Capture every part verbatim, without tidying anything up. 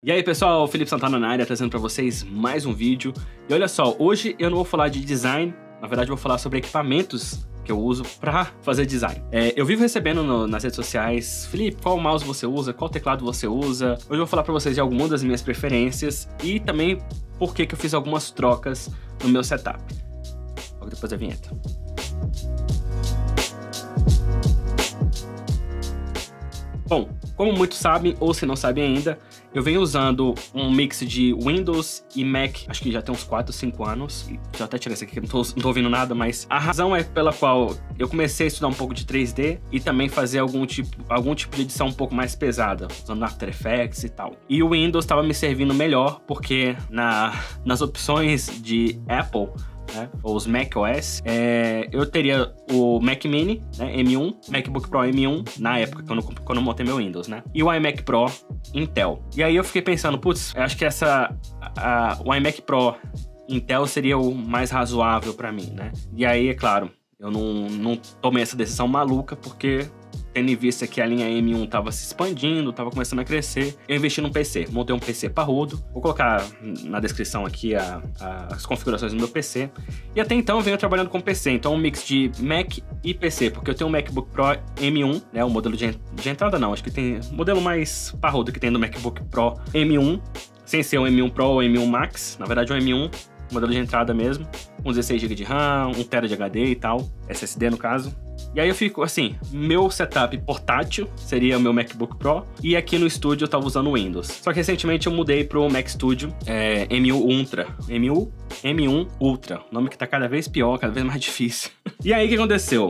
E aí pessoal, Felipe Santana na área, trazendo para vocês mais um vídeo. E olha só, hoje eu não vou falar de design, na verdade eu vou falar sobre equipamentos que eu uso para fazer design. É, eu vivo recebendo no, nas redes sociais, Felipe, qual mouse você usa, qual teclado você usa. Hoje eu vou falar para vocês de algumas das minhas preferências e também por que que eu fiz algumas trocas no meu setup. Logo depois da vinheta. Bom, como muitos sabem, ou se não sabem ainda, eu venho usando um mix de Windows e Mac, acho que já tem uns quatro, cinco anos. Já até tirei isso aqui, não tô, não tô ouvindo nada, mas a razão é pela qual eu comecei a estudar um pouco de três D e também fazer algum tipo, algum tipo de edição um pouco mais pesada, usando After Effects e tal. E o Windows estava me servindo melhor, porque na, nas opções de Apple, né, os macOS, é, eu teria o Mac Mini, né, M um, MacBook Pro M um, na época, quando, quando eu montei meu Windows, né, e o iMac Pro Intel. E aí eu fiquei pensando, putz, acho que essa, a, o iMac Pro Intel seria o mais razoável pra mim, né. E aí, é claro, eu não, não tomei essa decisão maluca, porque tendo em vista que a linha M um tava se expandindo, tava começando a crescer, eu investi num P C, montei um P C parrudo. Vou colocar na descrição aqui a, a, as configurações do meu P C. E até então eu venho trabalhando com P C, então um mix de Mac e P C, porque eu tenho um MacBook Pro M um, né, o modelo de, de entrada não, acho que tem o modelo mais parrudo que tem do MacBook Pro M um, sem ser o M um Pro ou M um Max, na verdade o M um, modelo de entrada mesmo, com dezesseis gigas de RAM, um terabyte de H D e tal, S S D no caso. E aí eu fico assim, meu setup portátil seria o meu MacBook Pro, e aqui no estúdio eu tava usando o Windows. Só que recentemente eu mudei pro Mac Studio é, M um Ultra, M um, M um Ultra, nome que tá cada vez pior, cada vez mais difícil. E aí o que aconteceu?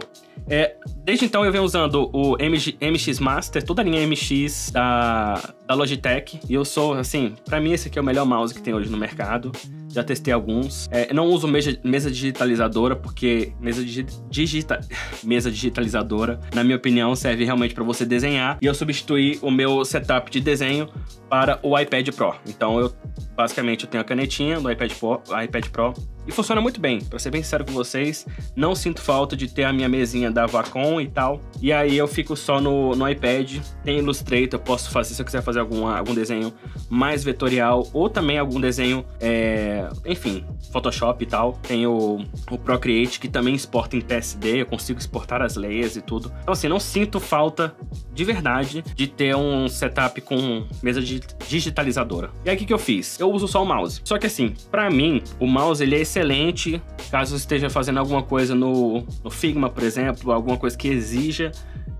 É, desde então eu venho usando o M X Master, toda a linha M X da, da Logitech, e eu sou assim, pra mim esse aqui é o melhor mouse que tem hoje no mercado. Já testei alguns. É, não uso mesa, mesa digitalizadora, porque mesa, digi, digita, mesa digitalizadora, na minha opinião, serve realmente para você desenhar. E eu substituí o meu setup de desenho para o iPad Pro. Então, eu basicamente eu tenho a canetinha do iPad Pro, iPad Pro e funciona muito bem. Para ser bem sincero com vocês, não sinto falta de ter a minha mesinha da Wacom e tal. E aí eu fico só no, no iPad. Tem Illustrator, eu posso fazer, se eu quiser fazer algum, algum desenho mais vetorial ou também algum desenho... É, enfim, Photoshop e tal. Tem o, o Procreate, que também exporta em P S D, eu consigo exportar as layers e tudo. Então assim, não sinto falta de verdade de ter um setup com mesa digitalizadora. E aí o que que eu fiz? Eu uso só o mouse. Só que assim, pra mim, o mouse ele é excelente caso eu esteja fazendo alguma coisa no, no Figma, por exemplo, alguma coisa que exija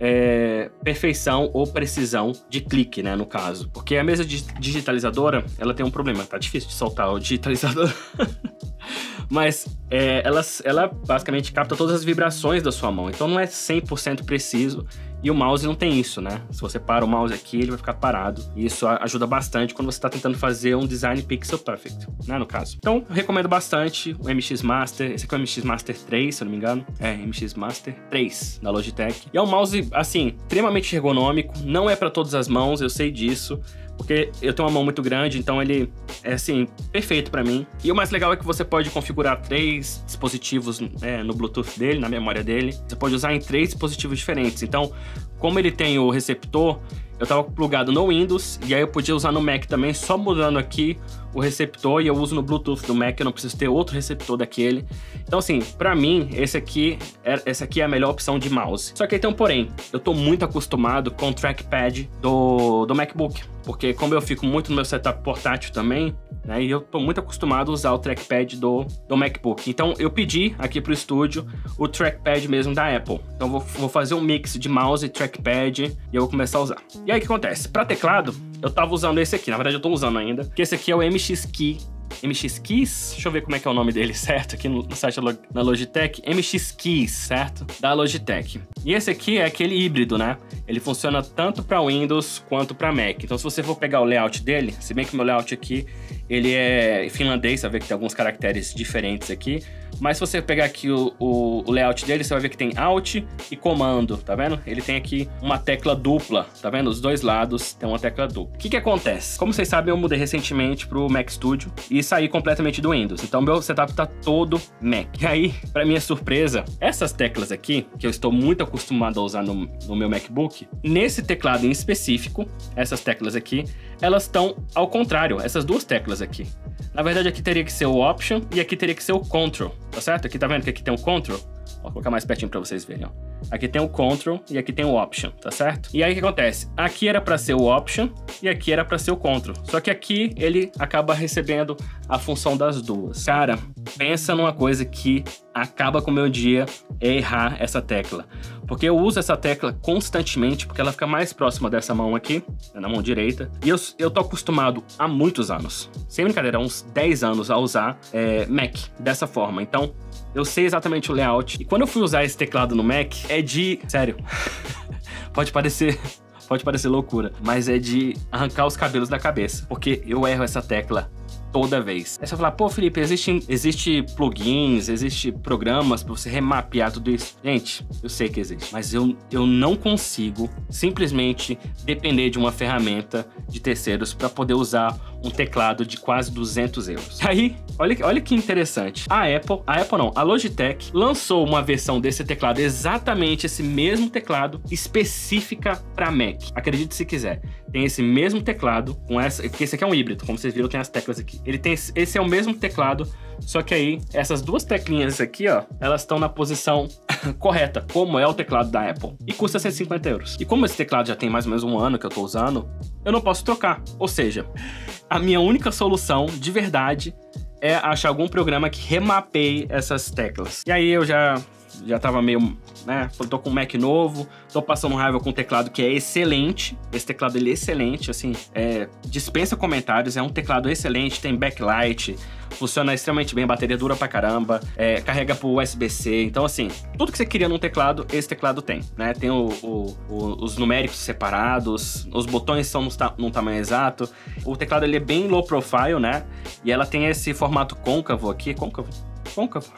É, perfeição ou precisão de clique, né, no caso. Porque a mesa digitalizadora, ela tem um problema, tá difícil de soltar o digitalizador. Mas é, ela, ela basicamente capta todas as vibrações da sua mão, então não é cem por cento preciso. E o mouse não tem isso, né? Se você para o mouse aqui, ele vai ficar parado. E isso ajuda bastante quando você está tentando fazer um design pixel perfect, né, no caso. Então, eu recomendo bastante o M X Master. Esse aqui é o M X Master três, se eu não me engano. É, M X Master três, da Logitech. E é um mouse, assim, extremamente ergonômico. Não é para todas as mãos, eu sei disso. Porque eu tenho uma mão muito grande, então ele é, assim, perfeito para mim. E o mais legal é que você pode configurar três dispositivos é, no Bluetooth dele, na memória dele. Você pode usar em três dispositivos diferentes. Então, como ele tem o receptor, eu tava plugado no Windows, e aí eu podia usar no Mac também, só mudando aqui o receptor, e eu uso no Bluetooth do Mac, eu não preciso ter outro receptor daquele. Então assim, pra mim, esse aqui, é, esse aqui é a melhor opção de mouse. Só que aí tem um porém, eu tô muito acostumado com o trackpad do, do MacBook, porque como eu fico muito no meu setup portátil também, né, e eu tô muito acostumado a usar o trackpad do, do MacBook. Então eu pedi aqui pro estúdio o trackpad mesmo da Apple. Então eu vou, vou fazer um mix de mouse e trackpad, e eu vou começar a usar. E aí o que acontece? Pra teclado, eu tava usando esse aqui, na verdade eu tô usando ainda, que esse aqui é o M X Key, M X Keys, deixa eu ver como é que é o nome dele, certo? Aqui no site da Logitech, M X Keys, certo? Da Logitech. E esse aqui é aquele híbrido, né? Ele funciona tanto para Windows quanto para Mac. Então se você for pegar o layout dele, se bem que o meu layout aqui, ele é finlandês, você vai ver que tem alguns caracteres diferentes aqui. Mas se você pegar aqui o, o, o layout dele, você vai ver que tem Alt e Comando, tá vendo? Ele tem aqui uma tecla dupla, tá vendo? Os dois lados tem uma tecla dupla. O que que acontece? Como vocês sabem, eu mudei recentemente pro Mac Studio e saí completamente do Windows. Então meu setup tá todo Mac. E aí, pra minha surpresa, essas teclas aqui, que eu estou muito acostumado a usar no, no meu MacBook, nesse teclado em específico, essas teclas aqui, elas estão ao contrário, essas duas teclas aqui. Na verdade, aqui teria que ser o Option e aqui teria que ser o Control, tá certo? Aqui, tá vendo que aqui tem o Control? Vou colocar mais pertinho pra vocês verem, ó. Aqui tem o Control e aqui tem o Option, tá certo? E aí o que acontece? Aqui era pra ser o Option e aqui era pra ser o Control. Só que aqui ele acaba recebendo a função das duas. Cara, pensa numa coisa que acaba com o meu dia, é errar essa tecla. Porque eu uso essa tecla constantemente, porque ela fica mais próxima dessa mão aqui, na mão direita. E eu, eu tô acostumado há muitos anos, sem brincadeira, há uns dez anos a usar é, Mac dessa forma. Então, eu sei exatamente o layout. E quando eu fui usar esse teclado no Mac, é de... Sério. Pode parecer... Pode parecer loucura, mas é de arrancar os cabelos da cabeça. Porque eu erro essa tecla toda vez. Aí você vai falar, pô, Felipe, existe, existe plugins, existe programas pra você remapear tudo isso. Gente, eu sei que existe, mas eu, eu não consigo simplesmente depender de uma ferramenta de terceiros pra poder usar um teclado de quase duzentos euros. Aí, olha, olha que interessante. A Apple, a Apple não, a Logitech lançou uma versão desse teclado, exatamente esse mesmo teclado, específica pra Mac. Acredite se quiser, tem esse mesmo teclado, com essa, porque esse aqui é um híbrido, como vocês viram, tem as teclas aqui. Ele tem esse, esse é o mesmo teclado, só que aí essas duas teclinhas aqui, ó, elas estão na posição correta, como é o teclado da Apple. E custa cento e cinquenta euros. E como esse teclado já tem mais ou menos um ano que eu tô usando, eu não posso trocar. Ou seja, a minha única solução, de verdade, é achar algum programa que remapeie essas teclas. E aí eu já... Já tava meio, né, tô com um Mac novo, tô passando raiva com um teclado que é excelente. Esse teclado, ele é excelente, assim, é, dispensa comentários, é um teclado excelente, tem backlight, funciona extremamente bem, a bateria dura pra caramba, é, carrega por U S B C, então assim, tudo que você queria num teclado, esse teclado tem, né? Tem o, o, o, os numéricos separados, os botões são no, num tamanho exato, o teclado, ele é bem low profile, né? E ela tem esse formato côncavo aqui, côncavo? côncavo,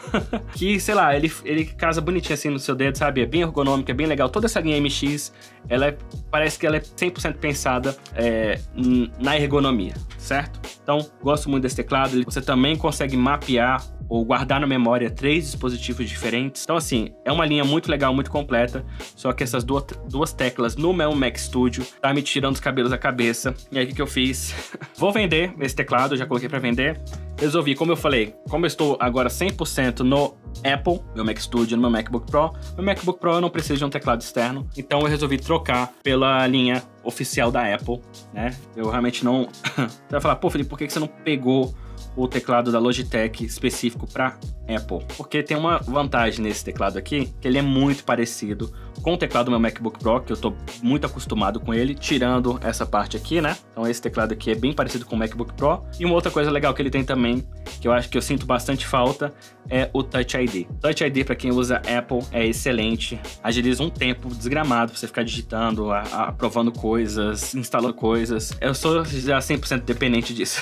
que, sei lá, ele, ele casa bonitinho assim no seu dedo, sabe? É bem ergonômico, é bem legal. Toda essa linha M X, ela é, parece que ela é cem por cento pensada é, na ergonomia, certo? Então, gosto muito desse teclado. Você também consegue mapear ou guardar na memória três dispositivos diferentes. Então, assim, é uma linha muito legal, muito completa, só que essas duas, duas teclas no meu Mac Studio tá me tirando os cabelos da cabeça. E aí, o que que eu fiz? Vou vender esse teclado, já coloquei pra vender. Resolvi, como eu falei, como eu estou agora cem por cento no Apple, meu Mac Studio, no meu MacBook Pro, meu MacBook Pro eu não preciso de um teclado externo, então eu resolvi trocar pela linha oficial da Apple, né? Eu realmente não... Você vai falar, pô, Felipe, por que você não pegou o teclado da Logitech específico para Apple? Porque tem uma vantagem nesse teclado aqui, que ele é muito parecido com o teclado do meu MacBook Pro, que eu tô muito acostumado com ele, tirando essa parte aqui, né? Então esse teclado aqui é bem parecido com o MacBook Pro. E uma outra coisa legal que ele tem também, que eu acho que eu sinto bastante falta, é o Touch I D. Touch I D, para quem usa Apple, é excelente, agiliza um tempo desgramado pra você ficar digitando, a, a, aprovando coisas, instalando coisas. Eu sou já cem por cento dependente disso.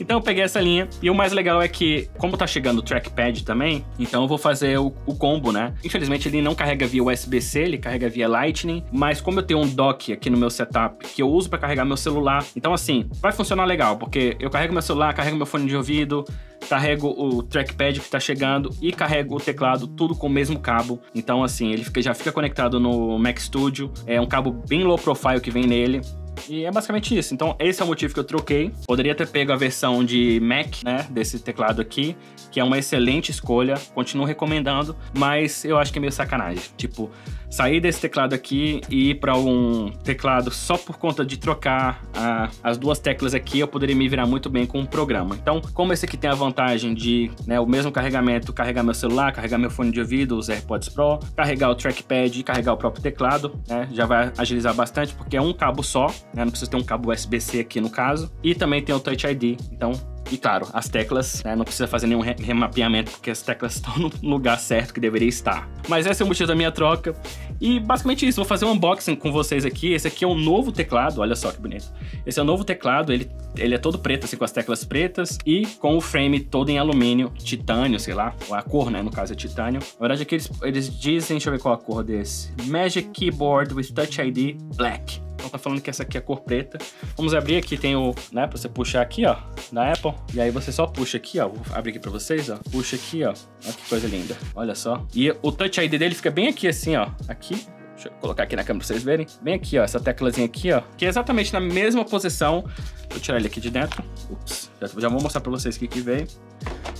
Então eu peguei essa linha, e o mais legal é que, como tá chegando o Trackpad também, então eu vou fazer o, o combo, né? Infelizmente ele não carrega via U S B C, ele carrega via Lightning, mas como eu tenho um dock aqui no meu setup, que eu uso pra carregar meu celular, então assim, vai funcionar legal, porque eu carrego meu celular, carrego meu fone de ouvido, carrego o trackpad que tá chegando e carrego o teclado, tudo com o mesmo cabo. Então assim, ele fica, já fica conectado no Mac Studio, é um cabo bem low profile que vem nele. E é basicamente isso. Então esse é o motivo que eu troquei. Poderia ter pego a versão de Mac, né, desse teclado aqui, que é uma excelente escolha, continuo recomendando, mas eu acho que é meio sacanagem, tipo, sair desse teclado aqui e ir para um teclado só por conta de trocar a, as duas teclas aqui. Eu poderia me virar muito bem com um programa. Então, como esse aqui tem a vantagem de, né, o mesmo carregamento, carregar meu celular, carregar meu fone de ouvido, os AirPods Pro, carregar o trackpad e carregar o próprio teclado, né, já vai agilizar bastante, porque é um cabo só. Não preciso ter um cabo U S B C aqui no caso. E também tem o Touch I D, então... E claro, as teclas, né, não precisa fazer nenhum remapeamento, porque as teclas estão no lugar certo que deveria estar. Mas esse é o motivo da minha troca. E basicamente isso, vou fazer um unboxing com vocês aqui. Esse aqui é um novo teclado, olha só que bonito. Esse é o novo teclado, ele, ele é todo preto, assim, com as teclas pretas. E com o frame todo em alumínio, titânio, sei lá. A cor, né, no caso é titânio. Na verdade aqui eles, eles dizem, deixa eu ver qual a cor desse. Magic Keyboard with Touch I D Black. Então tá falando que essa aqui é a cor preta. Vamos abrir aqui, tem o, né, pra você puxar aqui, ó, da Apple. E aí você só puxa aqui, ó, vou abrir aqui pra vocês, ó. Puxa aqui, ó, olha que coisa linda, olha só. E o Touch I D dele fica bem aqui assim, ó, aqui. Deixa eu colocar aqui na câmera pra vocês verem. Vem aqui, ó, essa teclazinha aqui, ó, que é exatamente na mesma posição. Vou tirar ele aqui de dentro. Ups, já, já vou mostrar pra vocês o que que veio.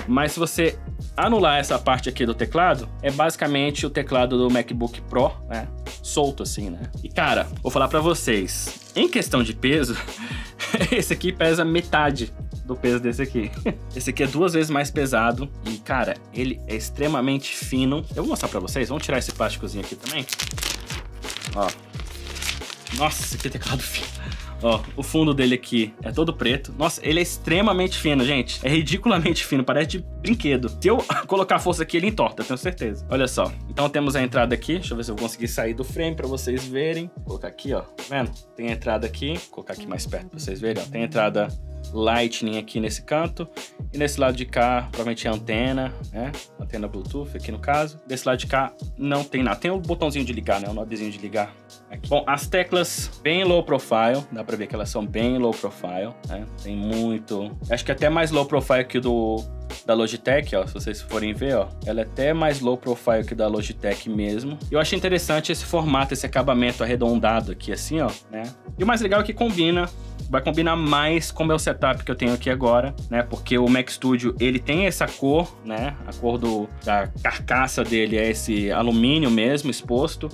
Mas se você anular essa parte aqui do teclado, é basicamente o teclado do MacBook Pro, né? Solto assim, né? E cara, vou falar pra vocês, em questão de peso, esse aqui pesa metade do peso desse aqui. Esse aqui é duas vezes mais pesado e, cara, ele é extremamente fino. Eu vou mostrar pra vocês, vamos tirar esse plásticozinho aqui também. Ó. Nossa, que teclado fino. Ó, o fundo dele aqui é todo preto. Nossa, ele é extremamente fino, gente. É ridiculamente fino, parece de brinquedo. Se eu colocar a força aqui, ele entorta, eu tenho certeza. Olha só. Então temos a entrada aqui. Deixa eu ver se eu consegui sair do frame pra vocês verem. Vou colocar aqui, ó. Tá vendo? Tem a entrada aqui. Vou colocar aqui mais perto pra vocês verem, ó. Tem a entrada Lightning aqui nesse canto. E nesse lado de cá, provavelmente é antena, né? Antena Bluetooth aqui no caso. Desse lado de cá, não tem nada. Tem um botãozinho de ligar, né? Um nodezinho de ligar aqui. Bom, as teclas bem low profile. Dá pra ver que elas são bem low profile, né? Tem muito... Acho que até mais low profile que do... da Logitech, ó, se vocês forem ver, ó, ela é até mais low profile que da Logitech mesmo. Eu achei interessante esse formato, esse acabamento arredondado aqui, assim, ó, né? E o mais legal é que combina, vai combinar mais com o meu setup que eu tenho aqui agora, né? Porque o Mac Studio, ele tem essa cor, né? A cor do, da carcaça dele é esse alumínio mesmo, exposto.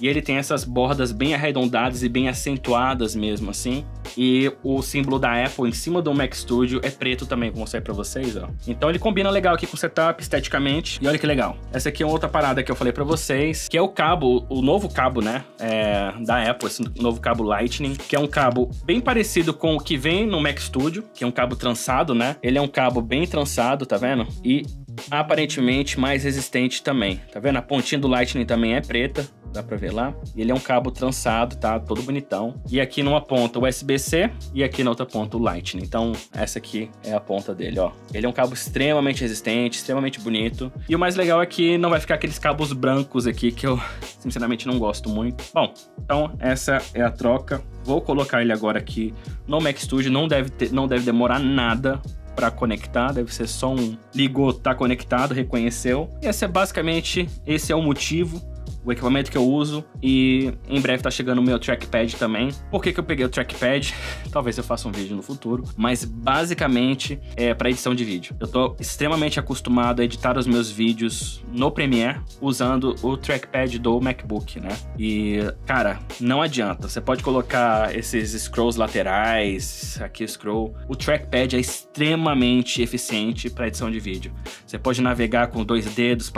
E ele tem essas bordas bem arredondadas e bem acentuadas mesmo, assim. E o símbolo da Apple em cima do Mac Studio é preto também, vou mostrar pra vocês, ó. Então ele combina legal aqui com o setup, esteticamente. E olha que legal. Essa aqui é outra parada que eu falei pra vocês, que é o cabo, o novo cabo, né? É, da Apple, esse novo cabo Lightning, que é um cabo bem parecido com o que vem no Mac Studio, que é um cabo trançado, né? Ele é um cabo bem trançado, tá vendo? E aparentemente mais resistente também, tá vendo? A pontinha do Lightning também é preta, dá pra ver lá. Ele é um cabo trançado, tá? Todo bonitão. E aqui numa ponta U S B C e aqui na outra ponta o Lightning. Então essa aqui é a ponta dele, ó. Ele é um cabo extremamente resistente, extremamente bonito. E o mais legal é que não vai ficar aqueles cabos brancos aqui que eu, sinceramente, não gosto muito. Bom, então essa é a troca. Vou colocar ele agora aqui no Mac Studio. Não deve ter, não deve demorar nada para conectar, deve ser só um ligou, tá conectado, reconheceu. E esse é basicamente, esse é o motivo, o equipamento que eu uso, e em breve tá chegando o meu trackpad também. Por que que eu peguei o trackpad? Talvez eu faça um vídeo no futuro, mas basicamente é para edição de vídeo. Eu tô extremamente acostumado a editar os meus vídeos no Premiere usando o trackpad do MacBook, né? E, cara, não adianta. Você pode colocar esses scrolls laterais, aqui o scroll. O trackpad é extremamente eficiente para edição de vídeo. Você pode navegar com dois dedos,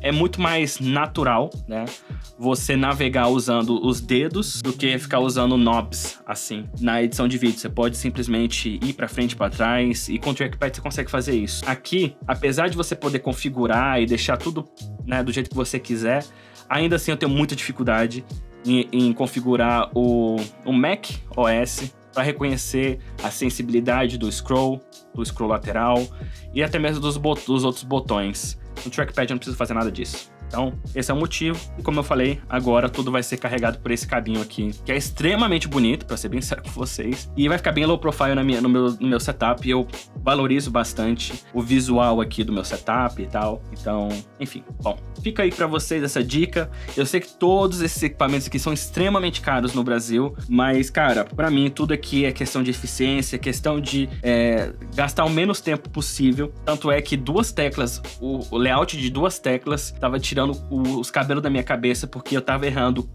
é muito mais natural, né? Você navegar usando os dedos do que ficar usando knobs assim na edição de vídeo. Você pode simplesmente ir para frente, para trás, e com o trackpad você consegue fazer isso. Aqui, apesar de você poder configurar e deixar tudo, né, do jeito que você quiser, ainda assim eu tenho muita dificuldade em, em configurar o, o Mac O S para reconhecer a sensibilidade do scroll, do scroll lateral e até mesmo dos, dos outros botões. No trackpad eu não preciso fazer nada disso. Então, esse é o motivo. E como eu falei, agora tudo vai ser carregado por esse cabinho aqui, que é extremamente bonito, pra ser bem sério com vocês. E vai ficar bem low profile na minha, no, meu, no meu setup. E eu valorizo bastante o visual aqui do meu setup e tal. Então, enfim. Bom, fica aí pra vocês essa dica. Eu sei que todos esses equipamentos aqui são extremamente caros no Brasil. Mas, cara, pra mim, tudo aqui é questão de eficiência, questão de é, gastar o menos tempo possível. Tanto é que duas teclas, o, o layout de duas teclas, tava tirando tirando os cabelos da minha cabeça, porque eu tava errando.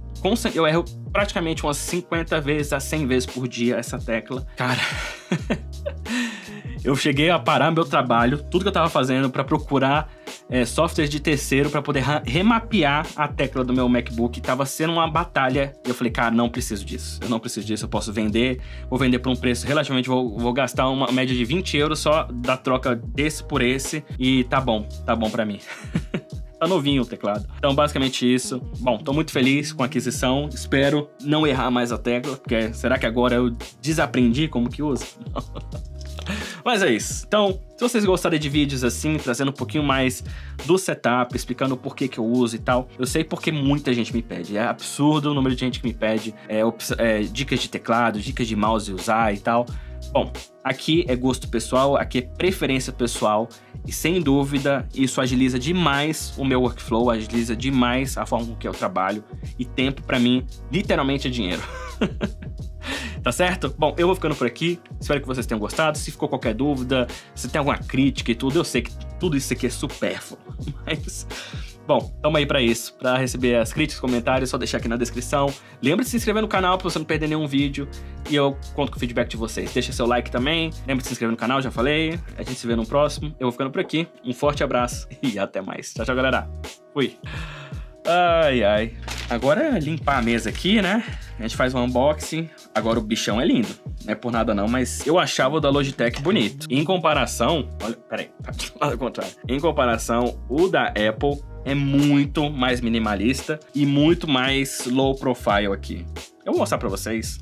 Eu erro praticamente umas cinquenta vezes a cem vezes por dia essa tecla. Cara, eu cheguei a parar meu trabalho, tudo que eu tava fazendo, para procurar é, softwares de terceiro para poder remapear a tecla do meu MacBook. Tava sendo uma batalha. E eu falei, cara, não preciso disso. Eu não preciso disso, eu posso vender. Vou vender por um preço relativamente... Vou, vou gastar uma média de vinte euros só da troca desse por esse. E tá bom, tá bom pra mim. Tá novinho o teclado. Então, basicamente isso. Bom, tô muito feliz com a aquisição. Espero não errar mais a tecla, porque será que agora eu desaprendi como que usa? Mas é isso. Então, se vocês gostarem de vídeos assim, trazendo um pouquinho mais do setup, explicando o porquê que eu uso e tal, eu sei porque muita gente me pede. É absurdo o número de gente que me pede é, é, dicas de teclado, dicas de mouse usar e tal. Bom, aqui é gosto pessoal, aqui é preferência pessoal e sem dúvida isso agiliza demais o meu workflow, agiliza demais a forma com que eu trabalho e tempo para mim literalmente é dinheiro. Tá certo? Bom, eu vou ficando por aqui, espero que vocês tenham gostado, se ficou qualquer dúvida, se tem alguma crítica e tudo, eu sei que tudo isso aqui é supérfluo, mas... Bom, tamo aí pra isso, pra receber as críticas, comentários, é só deixar aqui na descrição. Lembra de se inscrever no canal pra você não perder nenhum vídeo e eu conto com o feedback de vocês. Deixa seu like também, lembra de se inscrever no canal, já falei, a gente se vê no próximo. Eu vou ficando por aqui, um forte abraço e até mais. Tchau, tchau, galera. Fui. Ai, ai. Agora limpar a mesa aqui, né? A gente faz um unboxing. Agora o bichão é lindo. Não é por nada não, mas eu achava o da Logitech bonito. Em comparação... Olha, peraí. Ao contrário. Em comparação, o da Apple é muito mais minimalista e muito mais low profile aqui. Eu vou mostrar pra vocês.